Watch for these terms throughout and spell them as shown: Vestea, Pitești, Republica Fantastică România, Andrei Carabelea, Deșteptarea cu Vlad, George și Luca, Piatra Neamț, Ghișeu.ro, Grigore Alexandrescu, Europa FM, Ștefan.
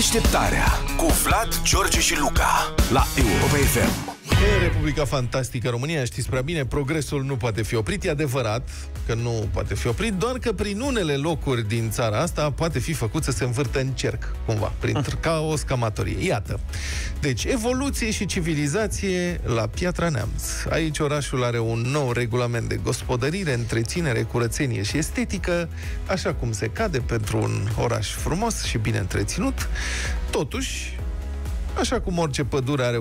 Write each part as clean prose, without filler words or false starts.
Deșteptarea cu Vlad, George și Luca la Europa FM. În Republica Fantastică România, știți prea bine, progresul nu poate fi oprit. E adevărat că nu poate fi oprit, doar că prin unele locuri din țara asta poate fi făcut să se învârtă în cerc, cumva, printr ca o scamatorie. Iată. Deci, evoluție și civilizație la Piatra Neamț. Aici orașul are un nou regulament de gospodărire, întreținere, curățenie și estetică, așa cum se cade pentru un oraș frumos și bine întreținut. Totuși, așa cum orice pădure are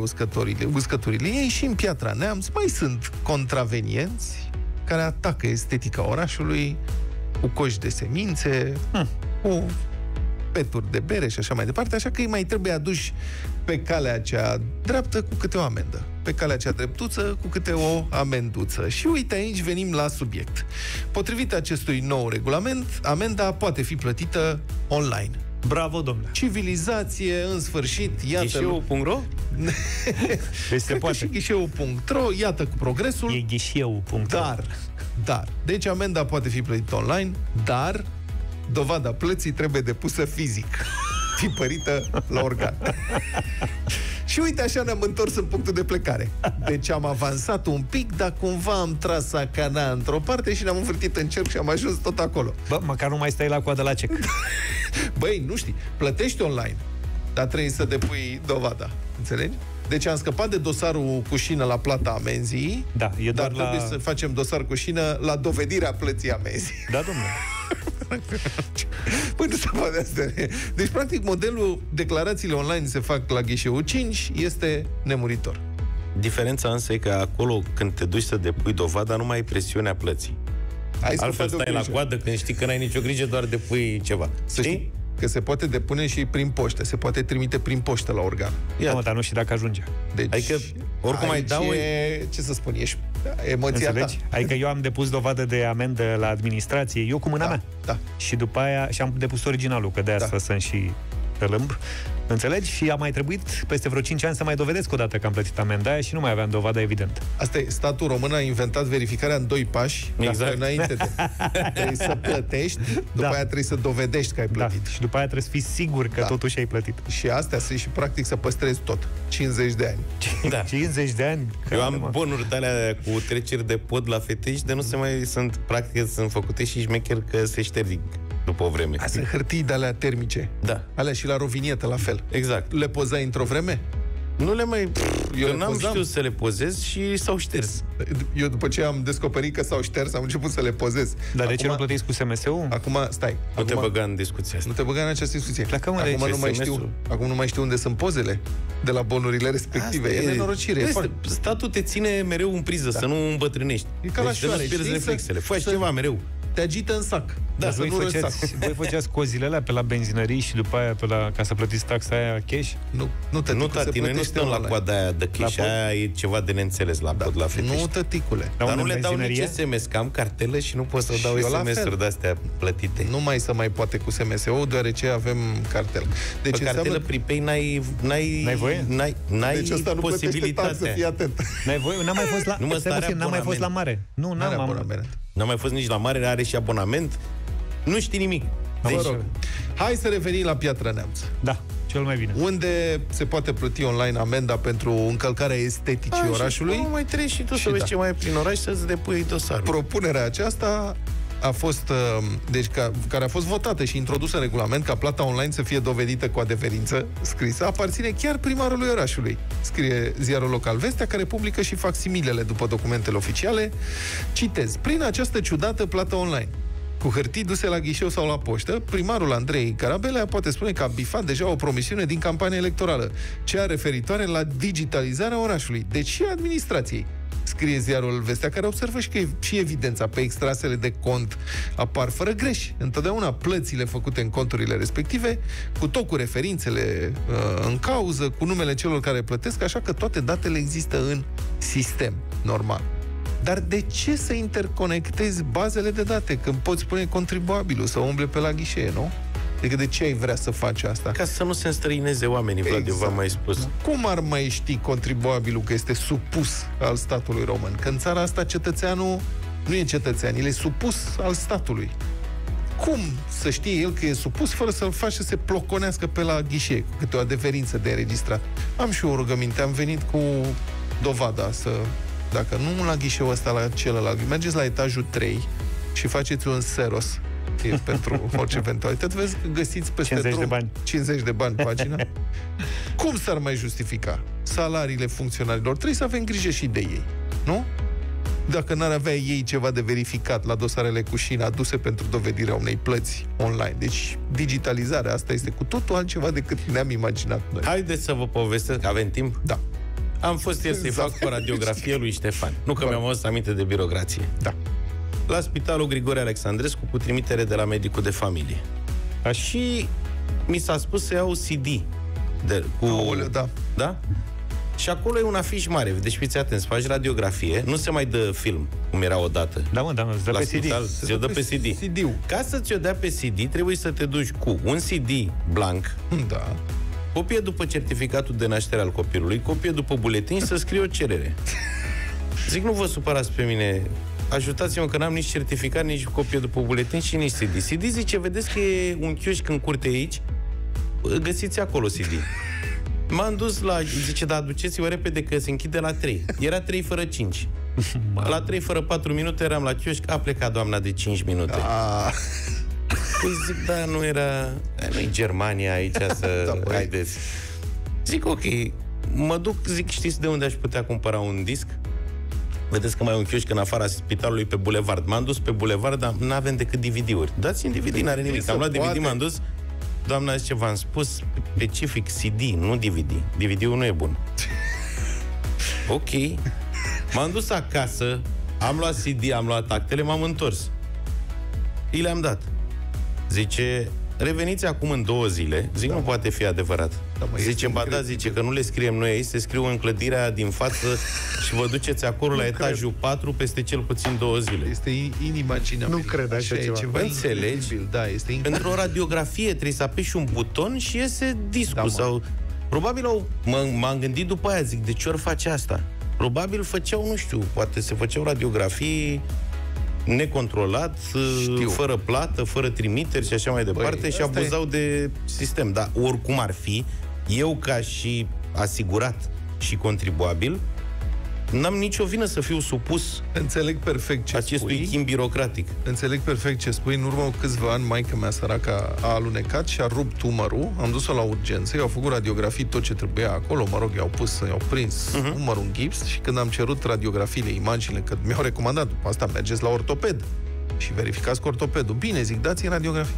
uscăturile ei, și în Piatra Neamț mai sunt contravenienți care atacă estetica orașului cu coși de semințe, cu peturi de bere și așa mai departe, așa că îi mai trebuie aduși pe calea cea dreaptă cu câte o amendă, pe calea cea dreptuță cu câte o amenduță. Și uite, aici venim la subiect. Potrivit acestui nou regulament, amenda poate fi plătită online. Bravo, domnule! Civilizație, în sfârșit, iată... Ghișeu.ro? Și Ghișeu.ro, iată cu progresul... E Ghișeu.ro. Dar, deci amenda poate fi plătită online, dar dovada plății trebuie depusă fizic, tipărită la organ. Și uite, așa ne-am întors în punctul de plecare. Deci am avansat un pic, dar cumva am tras sacana într-o parte și ne-am învârtit în cerc și am ajuns tot acolo. Bă, măcar nu mai stai la coadă la cec. Băi, nu știi, plătești online, dar trebuie să depui dovada. Înțelegi? Deci am scăpat de dosarul cu șină la plata amenzii, da, e doar, dar trebuie să facem dosar cu șină la dovedirea plății amenzii. Da, domnule. Până să poate asta. Deci, practic, modelul declarațiile online se fac la ghișeu 5 este nemuritor. Diferența însă e că acolo când te duci să depui dovada, nu mai ai presiunea plății. Altfel stai la coadă când știi că n-ai nicio grijă, doar depui ceva. Să știi că se poate depune și prin poștă, se poate trimite prin poștă la organ. Iată. Dar nu știi dacă ajunge. Deci, adică, oricum ai dau... Ce să spun, ești emoția ta. Adică eu am depus dovadă de amendă la administrație, eu cu mâna mea. Da. Și după aia și-am depus originalul, că de asta sunt și lâmb. Înțelegi? Și a mai trebuit peste vreo 5 ani să mai dovedesc o dată că am plătit amenda aia și nu mai aveam dovada, evident. Asta e, statul român a inventat verificarea în 2 pași, exact, înainte de. Trebuie să plătești, după aia trebuie să dovedești că ai plătit. Da. Și după aia trebuie să fii sigur că totuși ai plătit. Și astea sunt și practic să păstrezi tot. 50 de ani. Da. 50 de ani. Eu am bonuri de alea cu treceri de pod la fetici, de nu se mai sunt, practic sunt făcute și șmecher că se șterg după o vreme. Asta hârtii de alea termice. Da. Alea și la rovinietă la fel. Exact. Le pozai într-o vreme? Nu le mai... Eu n-am știut să le pozez și s-au șters. Eu după ce am descoperit că s-au șters, am început să le pozez. Dar acum, de ce nu plătești cu SMS-ul? Acum, stai. Nu te băga în discuția asta. Nu te băga în această discuție. Acum nu mai știu unde sunt pozele de la bonurile respective. Asta e nenorocire. Statul te ține mereu în priză, să nu îmbătrânești. E ca la șoare. Faci ceva mereu. Te agită în sac. Da, să nu voi făceați cozile alea pe la benzinării și după aia pe la, ca să plătiți taxa aia cash? Nu, tăticule, nu stăm la coada aia de cash, aia e ceva de neînțeles la pod, la fetiști. Nu, tăticule. Dar nu le dau nici SMS, că am cartelă și nu pot să dau SMS-uri de-astea plătite. Nu mai se mai poate cu SMS-ul, deoarece avem cartelă. Deci pe cartelă pripei n-ai voie? Deci asta nu plătește taxă, fii atent. N-ai voie? N-am mai fost la mare. Nu, n-am abonament. N-am mai fost nici la mare, are și abonament. Nu știi nimic. Deci, hai să revenim la Piatra Neamț. Da, cel mai bine. Unde se poate plăti online amenda pentru încălcarea esteticii orașului. Și mai treci și tu și să vezi ce mai e prin oraș, să-ți depui dosarul. Propunerea aceasta a fost, deci, care a fost votată și introdusă în regulament ca plata online să fie dovedită cu adeverință scrisă, aparține chiar primarului orașului, scrie ziarul local Vestea, care publică și facsimilele după documentele oficiale. Citez: prin această ciudată plată online, cu hârtii duse la ghișeu sau la poștă, primarul Andrei Carabelea poate spune că a bifat deja o promisiune din campania electorală, cea referitoare la digitalizarea orașului, deci și administrației, scrie ziarul Vestea, care observă și că și evidența pe extrasele de cont apar fără greș. Întotdeauna plățile făcute în conturile respective, cu tot cu referințele în cauză, cu numele celor care plătesc, așa că toate datele există în sistem, normal. Dar de ce să interconectezi bazele de date când poți pune contribuabilul să umble pe la ghișee, nu? Adică de ce ai vrea să faci asta? Ca să nu se înstrăineze oamenii, Vlad, exact. V-am mai spus. Cum ar mai ști contribuabilul că este supus al statului român? Că în țara asta cetățeanul nu e cetățean, el e supus al statului. Cum să știe el că e supus fără să-l faci să se ploconească pe la ghișe câte o adeverință de înregistrat? Am și o rugăminte, am venit cu dovada să... Dacă nu la ghișeul ăsta, la celălalt, mergeți la etajul 3 și faceți un seros pentru orice eventualitate, vezi că găsiți peste 50 de bani. 50 de bani pagina. Cum s-ar mai justifica salariile funcționarilor? Trebuie să avem grijă și de ei, nu? Dacă n-ar avea ei ceva de verificat la dosarele cu șina aduse pentru dovedirea unei plăți online. Deci digitalizarea asta este cu totul altceva decât ne-am imaginat noi. Haideți să vă povestesc, avem timp? Da. Am fost ieri să-i fac o radiografie lui Ștefan. Nu că mi-am adus aminte de birocrație. Da. La spitalul Grigore Alexandrescu, cu trimitere de la medicul de familie. Și mi s-a spus să iau CD. Da? Și acolo e un afiș mare. Deci fiți atenți, faci radiografie, nu se mai dă film, cum era odată. Da, mă, dar îți dă pe spital, CD. Se dă pe CD. Ca să ți-o dea pe CD, trebuie să te duci cu un CD blank. Da. Copie după certificatul de naștere al copilului, copie după buletin, să scrie o cerere. Zic, nu vă supărați pe mine, ajutați-mă că n-am nici certificat, nici copie după buletin și nici CD. CD zice, vedeți că e un chioșc în curte aici, găsiți acolo CD. M-am dus la... Zice, da, aduceți-vă repede că se închide la 3. Era 3 fără 5. La 3 fără 4 minute eram la chioșc, a plecat doamna de 5 minute. Păi zic, da, nu era... Nu-i Germania aici să... Da, haideți. Zic, ok, mă duc, zic, știți de unde aș putea cumpăra un disc? Vedeți că mai e un chioșc în afara spitalului pe bulevard. M-am dus pe bulevard, dar n-avem decât DVD-uri. Dați-mi DVD, n-are nimic. Am luat DVD, m-am dus. Doamna zice, v-am spus specific CD, nu DVD. DVD-ul nu e bun. Ok. M-am dus acasă, am luat CD, am luat actele, m-am întors. I le-am dat. Zice, reveniți acum în 2 zile. Zic, da, nu poate fi adevărat. Da, zice, ba da, zice că nu le scriem noi aici, se scriu în clădirea din față și vă duceți acolo la etajul 4 peste cel puțin 2 zile. Este inimaginabil. Nu cred așa ceva. Înțelegi? Da, este într-o radiografie trebuie să apeși un buton și iese discul. Da, sau... Probabil m-am gândit după aia, zic, de ce ori face asta? Probabil făceau, nu știu, poate se făceau radiografii necontrolat, fără plată, fără trimiteri și așa mai departe. Băi, și abuzau de sistem. Dar oricum ar fi, eu ca și asigurat și contribuabil, n-am nicio vină să fiu supus. Înțeleg perfect ce acestui schimb birocratic. Înțeleg perfect ce spui. În urmă cu câțiva ani, maica mea săracă a alunecat și a rupt umărul. Am dus-o la urgență, i-au făcut radiografii, tot ce trebuia acolo. Mă rog, i-au prins umărul în gips și când am cerut radiografiile, imaginile, că mi-au recomandat, după asta mergeți la ortoped și verificați cu ortopedul. Bine, zic, dați-i radiografii.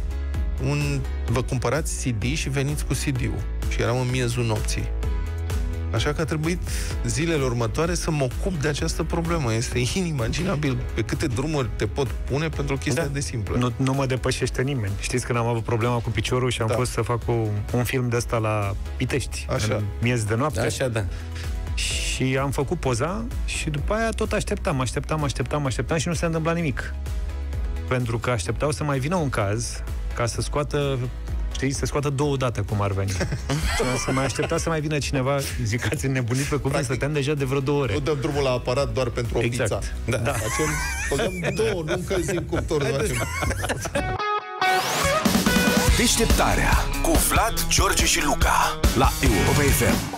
Vă cumpărați CD și veniți cu CD-ul. Și eram în miezul nopții. Așa că a trebuit zilele următoare să mă ocup de această problemă. Este inimaginabil pe câte drumuri te pot pune pentru chestia de simplă. Nu mă depășește nimeni. Știți că n-am avut problema cu piciorul și am fost să fac un film de ăsta la Pitești, în miez de noapte. Așa, da. Și am făcut poza și după aia tot așteptam și nu se întâmpla nimic. Pentru că așteptau să mai vină un caz ca să scoată... Știi, se scoată 2 odată, cum ar veni. Să mai aștepta să mai vină cineva, zic, ați înnebunit pe cuvânt, stăteam deja de vreo 2 ore. Nu dăm drumul la aparat doar pentru o pizza. Da. Da. Facem 2, nu încălzim cuptorul. Deșteptarea cu Vlad, George și Luca la Europa FM.